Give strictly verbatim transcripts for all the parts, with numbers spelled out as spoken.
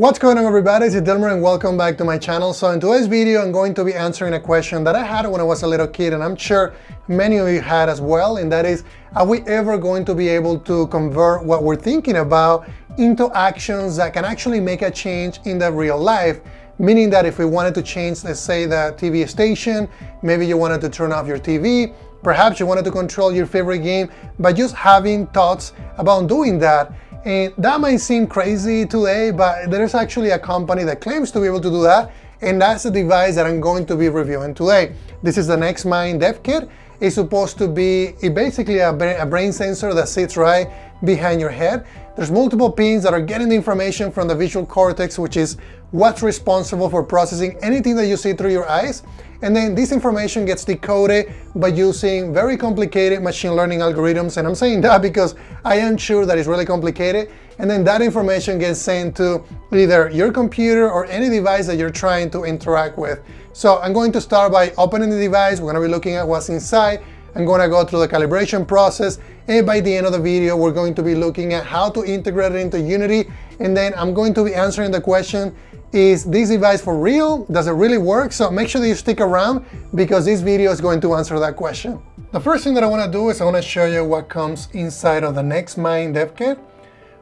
What's going on, everybody? It's Dilmer and welcome back to my channel. So in today's video, I'm going to be answering a question that I had when I was a little kid, and I'm sure many of you had as well, and that is, are we ever going to be able to convert what we're thinking about into actions that can actually make a change in the real life? Meaning that if we wanted to change, let's say, the T V station, maybe you wanted to turn off your T V, perhaps you wanted to control your favorite game, but just having thoughts about doing that. And that might seem crazy today, but there's actually a company that claims to be able to do that, and that's the device that I'm going to be reviewing today. This is the NextMind Dev Kit. It's supposed to be basically a brain sensor that sits right behind your head. There's multiple pins that are getting the information from the visual cortex, which is what's responsible for processing anything that you see through your eyes. And then this information gets decoded by using very complicated machine learning algorithms. And I'm saying that because I am sure that it's really complicated. And then that information gets sent to either your computer or any device that you're trying to interact with. So I'm going to start by opening the device. We're going to be looking at what's inside. I'm going to go through the calibration process, and by the end of the video, we're going to be looking at how to integrate it into Unity. And then I'm going to be answering the question, is this device for real? Does it really work? So make sure that you stick around because this video is going to answer that question. The first thing that I want to do is I want to show you what comes inside of the NextMind Dev Kit.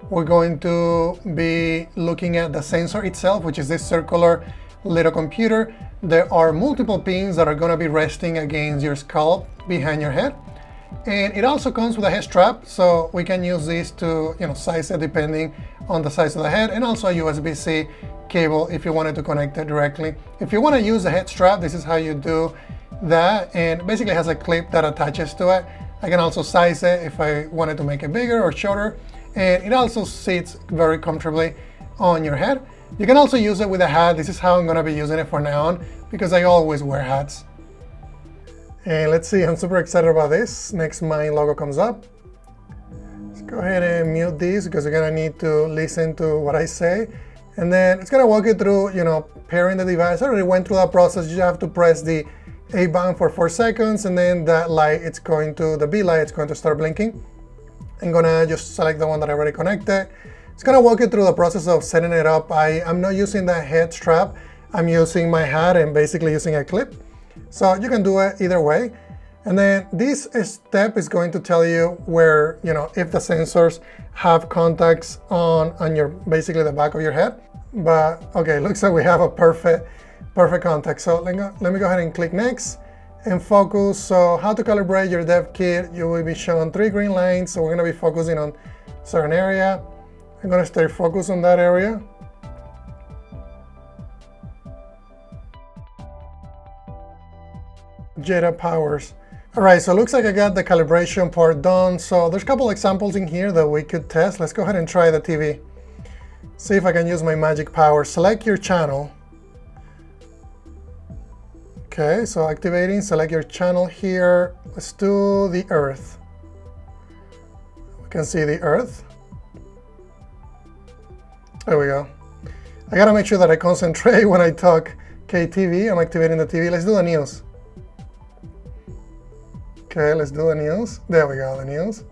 We're going to be looking at the sensor itself, which is this circular little computer. There are multiple pins that are going to be resting against your scalp behind your head, and it also comes with a head strap, so we can use this to, you know, size it depending on the size of the head, and also a U S B C cable if you wanted to connect it directly. If you want to use a head strap, this is how you do that, and basically has a clip that attaches to it. I can also size it if I wanted to make it bigger or shorter, and it also sits very comfortably on your head. You can also use it with a hat. This is how I'm going to be using it for now on, because I always wear hats. And let's see, I'm super excited about this. NextMind logo comes up. Let's go ahead and mute this because you're going to need to listen to what I say. And then it's going to walk you through, you know, pairing the device. I already went through that process. You have to press the A button for four seconds, and then that light, it's going to, the B light, it's going to start blinking. I'm going to just select the one that I already connected. It's going to walk you through the process of setting it up. I am not using that head strap. I'm using my hat and basically using a clip. So you can do it either way. And then this step is going to tell you where, you know, if the sensors have contacts on, on your, basically the back of your head. But okay, looks like we have a perfect, perfect contact. So let me, go, let me go ahead and click next and focus. So how to calibrate your dev kit. You will be shown three green lines. So we're going to be focusing on a certain area. I'm going to stay focused on that area. Jedi powers. All right, so it looks like I got the calibration part done. So there's a couple examples in here that we could test. Let's go ahead and try the T V. See if I can use my magic power. Select your channel. Okay, so activating, select your channel here. Let's do the Earth. We can see the Earth. There we go. I gotta make sure that I concentrate when I talk. Okay, T V, I'm activating the T V. Let's do the news. Okay, let's do the news. There we go, the news.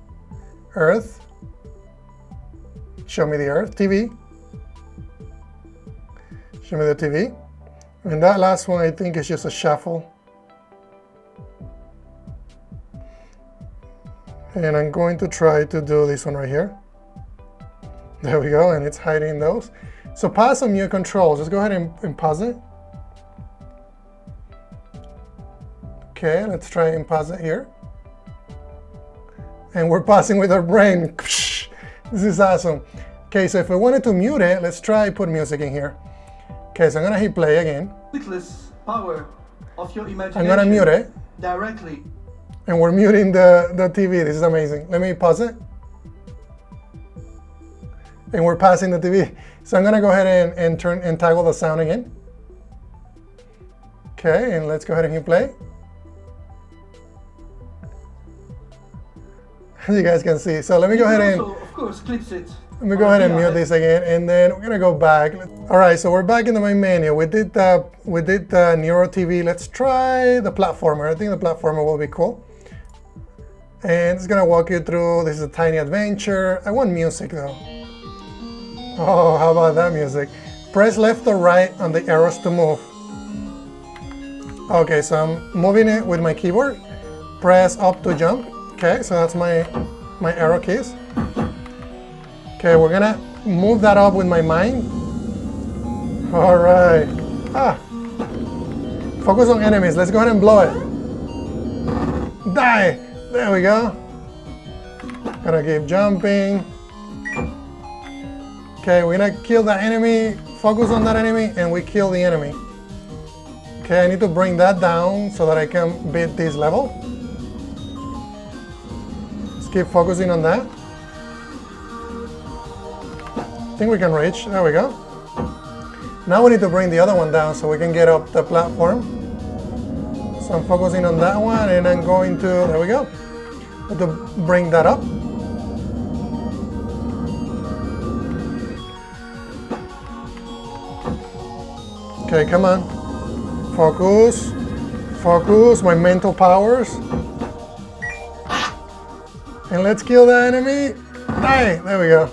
Earth. Show me the Earth. T V. Show me the T V. And that last one, I think, is just a shuffle. And I'm going to try to do this one right here. There we go, and it's hiding those. So pause and mute controls. Just go ahead and, and pause it. Okay, let's try and pause it here. And we're pausing with our brain. This is awesome. Okay, so if we wanted to mute it, let's try put music in here. Okay, so I'm gonna hit play again. Limitless power of your imagination. I'm gonna mute it directly. And we're muting the, the T V. This is amazing. Let me pause it. And we're passing the T V. So I'm gonna go ahead and, and turn and toggle the sound again. Okay, and let's go ahead and hit play. You guys can see. So let me go ahead and also, of course, clips it. Let me go ahead and mute this again, and then we're gonna go back. All right, so we're back in the main menu. We did the we did the Neuro T V. Let's try the platformer. I think the platformer will be cool. And it's gonna walk you through. This is a tiny adventure. I want music though. Oh, how about that music? Press left or right on the arrows to move. Okay, so I'm moving it with my keyboard. Press up to jump. Okay, so that's my, my arrow keys. Okay, we're gonna move that up with my mind. All right. Ah. Focus on enemies. Let's go ahead and blow it. Die. There we go. Gonna keep jumping. Okay, we're gonna kill that enemy. Focus on that enemy, and we kill the enemy. Okay, I need to bring that down so that I can beat this level. Let's keep focusing on that. I think we can reach. There we go. Now we need to bring the other one down so we can get up the platform. So I'm focusing on that one, and I'm going to, there we go, to bring that up. Okay, come on. Focus. Focus, my mental powers. And let's kill the enemy. Hey, there we go.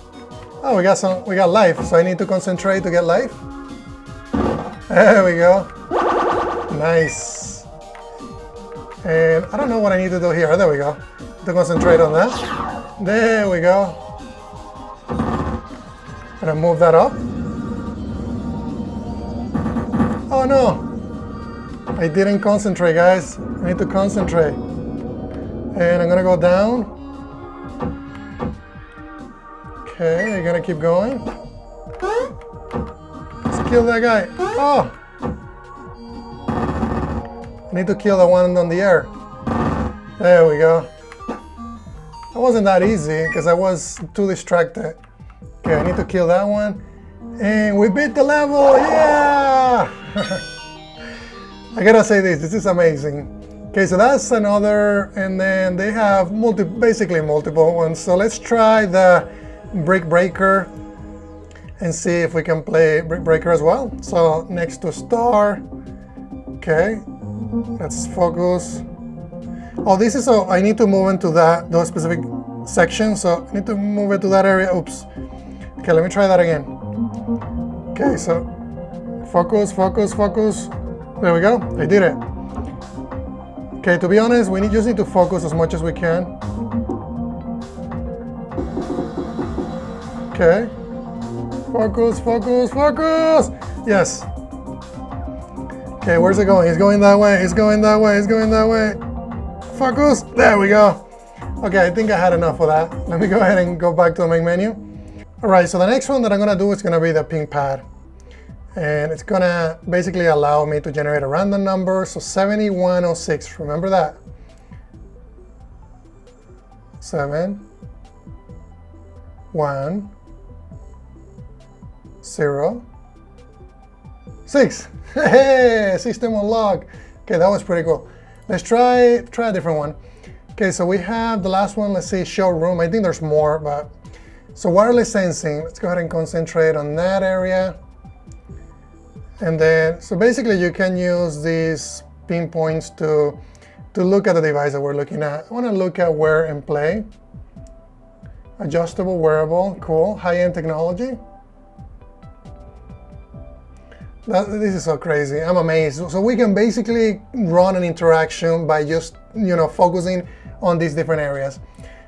Oh, we got some, we got life, so I need to concentrate to get life. There we go. Nice. And I don't know what I need to do here. There we go. To concentrate on that. There we go. Gonna move that up. Oh no, I didn't concentrate, guys. I need to concentrate. And I'm gonna go down. Okay, you're gonna keep going. Let's kill that guy. Oh! I need to kill the one on the air. There we go. That wasn't that easy because I was too distracted. Okay, I need to kill that one. And we beat the level, yeah! I gotta say this, this is amazing. Okay, so that's another, and then they have multi, basically multiple ones. So let's try the Brick Breaker and see if we can play Brick Breaker as well. So next to star, okay, let's focus. Oh, this is, so I need to move into that, those specific sections. So I need to move it to that area, oops. Okay, let me try that again. Okay, so focus, focus, focus. There we go, I did it. Okay, to be honest, we need, just need to focus as much as we can. Okay, focus, focus, focus. Yes. Okay, where's it going? He's going that way, he's going that way, he's going that way. Focus, there we go. Okay, I think I had enough of that. Let me go ahead and go back to the main menu. All right, so the next one that I'm gonna do is gonna be the ping pad. And it's gonna basically allow me to generate a random number. So seventy-one oh six, remember that. Seven, one, zero, six. Hey, system unlock. Okay, that was pretty cool. Let's try, try a different one. Okay, so we have the last one, let's see, showroom. I think there's more, but so wireless sensing, let's go ahead and concentrate on that area. And then, so basically you can use these pinpoints to, to look at the device that we're looking at. I wanna look at wear and play. Adjustable wearable, cool, high-end technology. That, this is so crazy, I'm amazed. So we can basically run an interaction by just, you know, focusing on these different areas.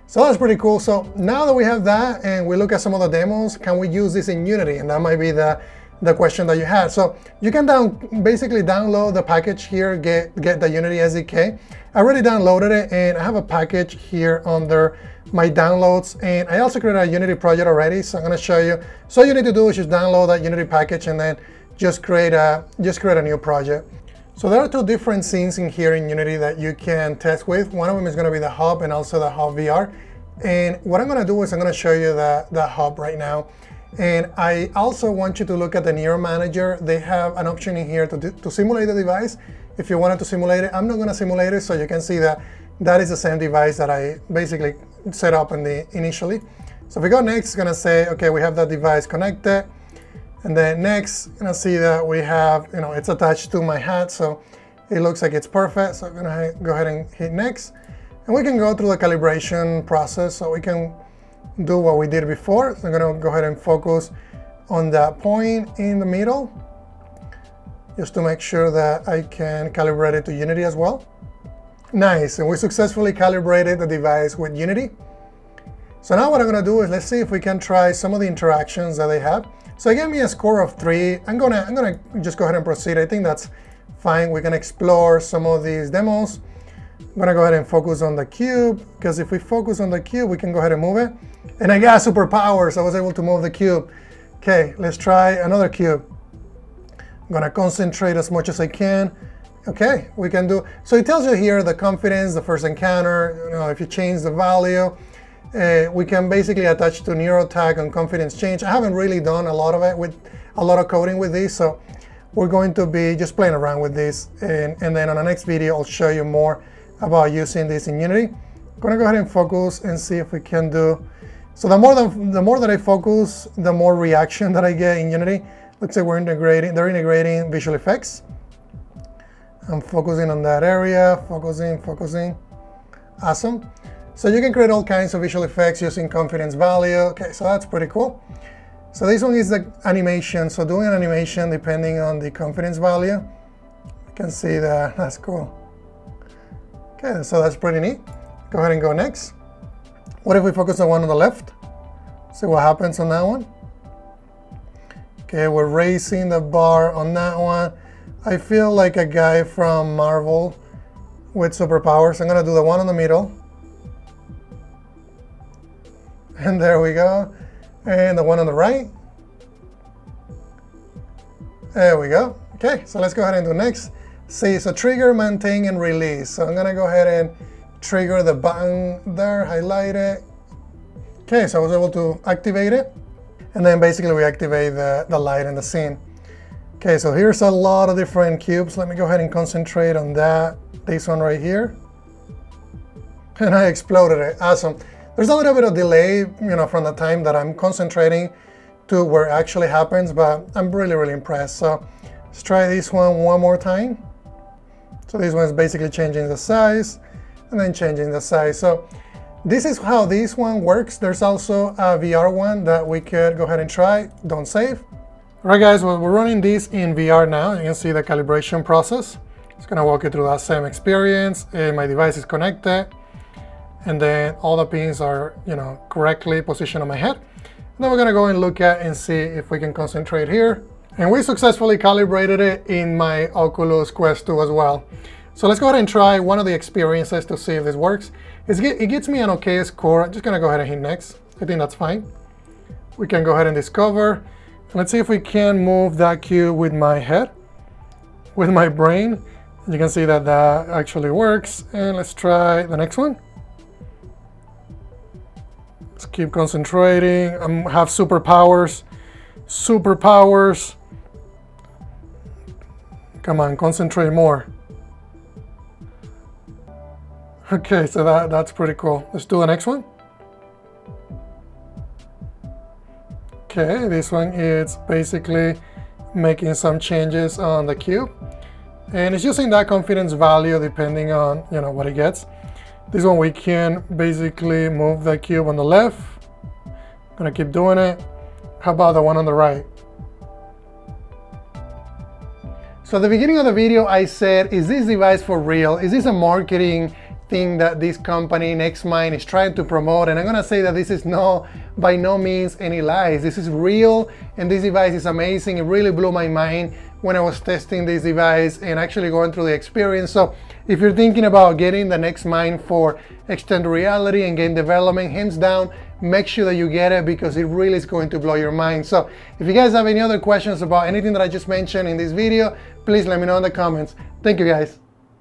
So that's pretty cool. So now that we have that and we look at some of the demos, can we use this in Unity? And that might be the, the question that you had. So you can down, basically download the package here, get, get the Unity S D K. I already downloaded it and I have a package here under my downloads. And I also created a Unity project already, so I'm gonna show you. So all you need to do is just download that Unity package and then just create a, just create a new project. So there are two different scenes in here in Unity that you can test with. One of them is gonna be the hub and also the hub V R. And what I'm gonna do is I'm gonna show you the, the hub right now. And I also want you to look at the Neuro Manager. They have an option in here to, to simulate the device. If you wanted to simulate it, I'm not gonna simulate it, so you can see that that is the same device that I basically set up in the initially. So if we go next, it's gonna say, okay, we have that device connected. And then next, you're gonna see that we have, you know, it's attached to my hat, so it looks like it's perfect. So I'm gonna go ahead and hit next. And we can go through the calibration process so we can do what we did before. So I'm gonna go ahead and focus on that point in the middle, just to make sure that I can calibrate it to Unity as well. Nice, and we successfully calibrated the device with Unity. So now what I'm gonna do is let's see if we can try some of the interactions that they have. So it gave me a score of three. I'm gonna, I'm gonna just go ahead and proceed. I think that's fine. We can explore some of these demos. I'm gonna go ahead and focus on the cube, because if we focus on the cube, we can go ahead and move it. And I got superpowers, I was able to move the cube. Okay, let's try another cube. I'm gonna concentrate as much as I can. Okay, we can do, so it tells you here the confidence, the first encounter, you know, if you change the value. Uh, we can basically attach to NeuroTag on confidence change. I haven't really done a lot of it with a lot of coding with this, so we're going to be just playing around with this, and, and then on the next video I'll show you more about using this in Unity. I'm gonna go ahead and focus and see if we can do. So the more the, the more that I focus, the more reaction that I get in Unity. Looks like we're integrating, they're integrating visual effects. I'm focusing on that area, focusing, focusing. Awesome. So you can create all kinds of visual effects using confidence value. Okay, so that's pretty cool. So this one is the animation. So doing an animation depending on the confidence value. You can see that, that's cool. Okay, so that's pretty neat. Go ahead and go next. What if we focus on one on the left? See what happens on that one. Okay, we're raising the bar on that one. I feel like a guy from Marvel with superpowers. I'm gonna do the one in the middle. And there we go. And the one on the right. There we go. Okay, so let's go ahead and do next. See, so trigger, maintain, and release. So I'm gonna go ahead and trigger the button there, highlight it. Okay, so I was able to activate it. And then basically we activate the, the light and the scene. Okay, so here's a lot of different cubes. Let me go ahead and concentrate on that. This one right here. And I exploded it, awesome. There's a little bit of delay, you know, from the time that I'm concentrating to where it actually happens, but I'm really, really impressed. So let's try this one one more time. So this one is basically changing the size and then changing the size. So this is how this one works. There's also a V R one that we could go ahead and try. Don't save. All right, guys, well, we're running this in V R now. You can see the calibration process. It's gonna walk you through that same experience. Uh, my device is connected. And then all the pins are, you know, correctly positioned on my head. And then we're gonna go and look at and see if we can concentrate here. And we successfully calibrated it in my Oculus Quest two as well. So let's go ahead and try one of the experiences to see if this works. It's, it gets me an okay score. I'm just gonna go ahead and hit next. I think that's fine. We can go ahead and discover. Let's see if we can move that cube with my head, with my brain. You can see that that actually works. And let's try the next one. Let's keep concentrating. I um, have superpowers, superpowers. Come on, concentrate more. Okay, so that, that's pretty cool. Let's do the next one. Okay, this one is basically making some changes on the cube. And it's using that confidence value depending on, you know, what it gets. This one we can basically move the cube on the left. I'm gonna keep doing it. How about the one on the right? So at the beginning of the video I said, is this device for real? Is this a marketing thing that this company NextMind is trying to promote? And I'm gonna say that this is no, by no means any lies. This is real and this device is amazing. It really blew my mind when I was testing this device and actually going through the experience. So if you're thinking about getting the NextMind for extended reality and game development, hands down, make sure that you get it because it really is going to blow your mind. So if you guys have any other questions about anything that I just mentioned in this video, please let me know in the comments. Thank you guys.